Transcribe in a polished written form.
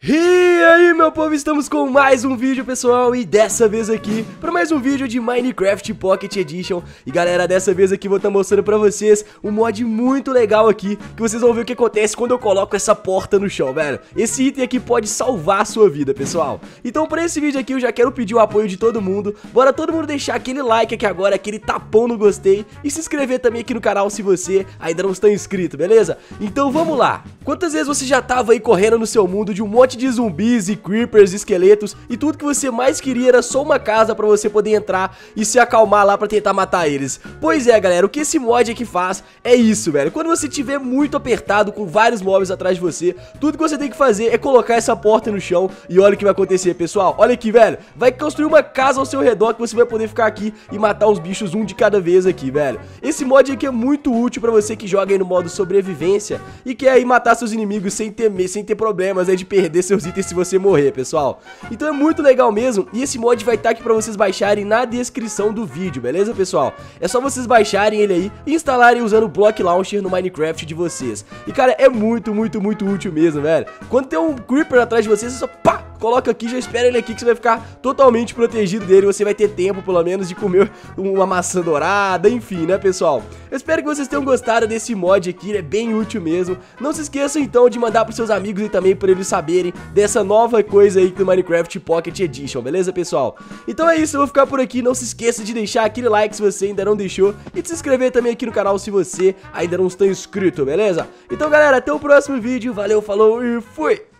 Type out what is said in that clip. E aí, meu povo, estamos com mais um vídeo, pessoal, e dessa vez aqui para mais um vídeo de Minecraft Pocket Edition. E galera, dessa vez aqui vou estar mostrando para vocês um mod muito legal aqui, que vocês vão ver o que acontece quando eu coloco essa porta no chão, velho. Esse item aqui pode salvar a sua vida, pessoal. Então para esse vídeo aqui eu já quero pedir o apoio de todo mundo. Bora todo mundo deixar aquele like aqui agora, aquele tapão no gostei, e se inscrever também aqui no canal se você ainda não está inscrito, beleza? Então vamos lá. Quantas vezes você já tava aí correndo no seu mundo de um monte de zumbis e creepers, esqueletos, e tudo que você mais queria era só uma casa pra você poder entrar e se acalmar lá pra tentar matar eles? Pois é, galera, o que esse mod aqui faz é isso, velho. Quando você tiver muito apertado com vários mobs atrás de você, tudo que você tem que fazer é colocar essa porta no chão. E olha o que vai acontecer, pessoal. Olha aqui, velho, vai construir uma casa ao seu redor que você vai poder ficar aqui e matar os bichos um de cada vez aqui, velho. Esse mod aqui é muito útil pra você que joga aí no modo sobrevivência e quer aí matar seus inimigos sem temer, sem ter problemas aí de perder seus itens se você morrer, pessoal. Então é muito legal mesmo, e esse mod vai estar aqui pra vocês baixarem na descrição do vídeo, beleza, pessoal? É só vocês baixarem ele aí e instalarem usando o Block Launcher no Minecraft de vocês. E cara, é muito útil mesmo, velho. Quando tem um creeper atrás de vocês, você só pá, coloca aqui, já espera ele aqui que você vai ficar totalmente protegido dele. Você vai ter tempo, pelo menos, de comer uma maçã dourada, enfim, né, pessoal? Eu espero que vocês tenham gostado desse mod aqui, ele é bem útil mesmo. Não se esqueçam, então, de mandar pros seus amigos e também pra eles saberem dessa nova coisa aí do Minecraft Pocket Edition, beleza, pessoal? Então é isso, eu vou ficar por aqui. Não se esqueça de deixar aquele like se você ainda não deixou e de se inscrever também aqui no canal se você ainda não está inscrito, beleza? Então, galera, até o próximo vídeo. Valeu, falou e fui!